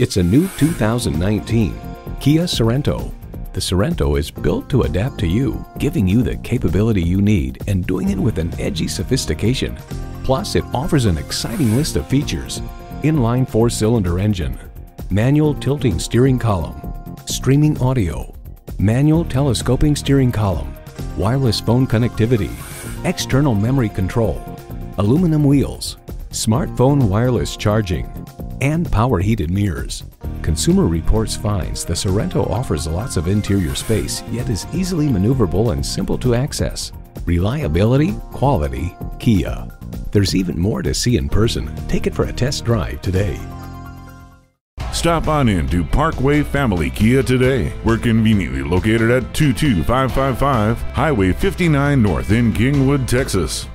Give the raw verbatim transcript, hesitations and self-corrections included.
It's a new two thousand nineteen Kia Sorento. The Sorento is built to adapt to you, giving you the capability you need and doing it with an edgy sophistication. Plus, it offers an exciting list of features: inline four-cylinder engine, manual tilting steering column, streaming audio, manual telescoping steering column, wireless phone connectivity, external memory control, aluminum wheels, smartphone wireless charging, and power heated mirrors. Consumer Reports finds the Sorento offers lots of interior space, yet is easily maneuverable and simple to access. Reliability, quality, Kia. There's even more to see in person. Take it for a test drive today. Stop on in to Parkway Family Kia today. We're conveniently located at two two five five five Highway fifty-nine North in Kingwood, Texas.